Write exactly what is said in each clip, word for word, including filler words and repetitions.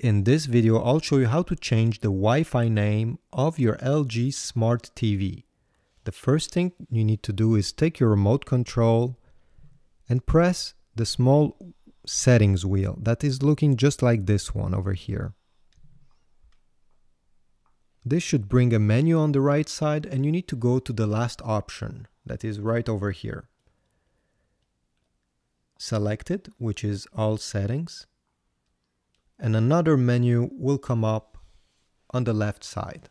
In this video, I'll show you how to change the Wi-Fi name of your L G Smart T V. The first thing you need to do is take your remote control and press the small settings wheel that is looking just like this one over here. This should bring a menu on the right side, and you need to go to the last option that is right over here. Select it, which is all settings. And another menu will come up on the left side.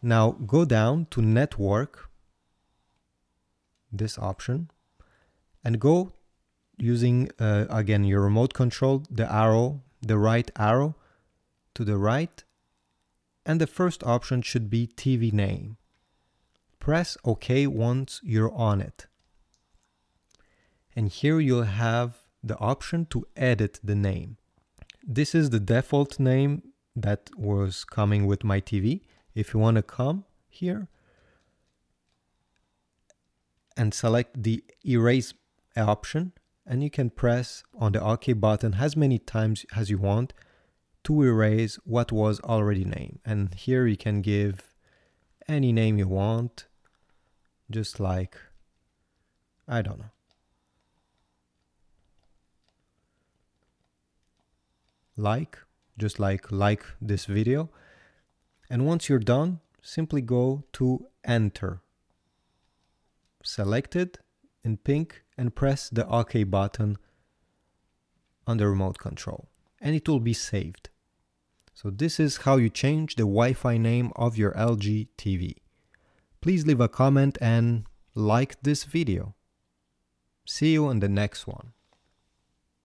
Now go down to Network, this option, and go using, uh, again, your remote control, the arrow, the right arrow to the right, and the first option should be T V name. Press OK once you're on it. And here you'll have the option to edit the name. This is the default name that was coming with my T V. If you want to come here and select the erase option, and you can press on the OK button as many times as you want to erase what was already named. And here you can give any name you want, just like, I don't know, like, just like, like this video. And once you're done, simply go to Enter. Select it in pink and press the OK button on the remote control, and it will be saved. So this is how you change the Wi-Fi name of your L G T V. Please leave a comment and like this video. See you in the next one.